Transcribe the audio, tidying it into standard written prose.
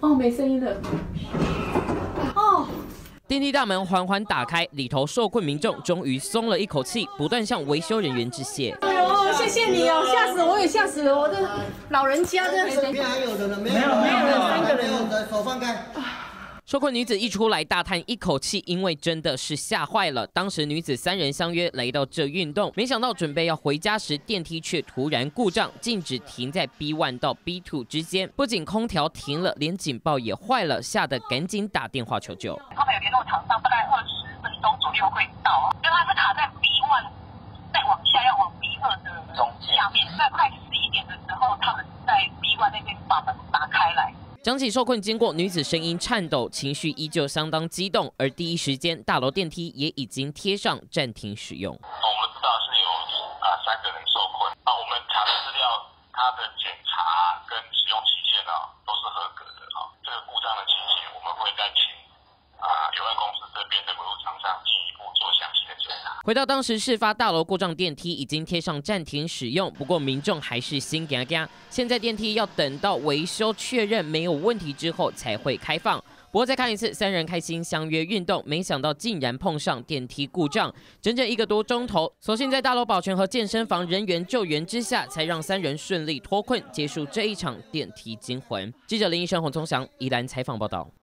哦，没声音了。哦。 电梯大门缓缓打开，里头受困民众终于松了一口气，不断向维修人员致谢。哎呦，谢谢你哦，吓死我也吓死了，我的老人家的。里面还有的呢，没有没有了，三个人，手放开。受困女子一出来大叹一口气，因为真的是吓坏了。当时女子三人相约来到这运动，没想到准备要回家时，电梯却突然故障，禁止停在 B1 到 B2 之间。不仅空调停了，连警报也坏了，吓得赶紧打电话求救。 厂商大概20分钟左右会到，因为它是卡在 B1， 再往下要往 B2的中下面，在快11点的时候，他们在 B1那边把门打开来。 讲起受困经过，女子声音颤抖，情绪依旧相当激动，而第一时间大楼电梯也已经贴上暂停使用。我们知道是有3个人受困，我们查的资料，它的检查跟使用期限都是合格的这个故障的情形，我们会再请。 有关公司这边的维护厂商进一步做详细的检查。回到当时事发大楼故障，电梯已经贴上暂停使用，不过民众还是心惊惊。现在电梯要等到维修确认没有问题之后才会开放。不过再看一次，三人开心相约运动，没想到竟然碰上电梯故障，整整1个多钟头。所幸在大楼保全和健身房人员救援之下，才让三人顺利脱困，结束这一场电梯惊魂。记者林医生、洪宗祥，宜兰采访报道。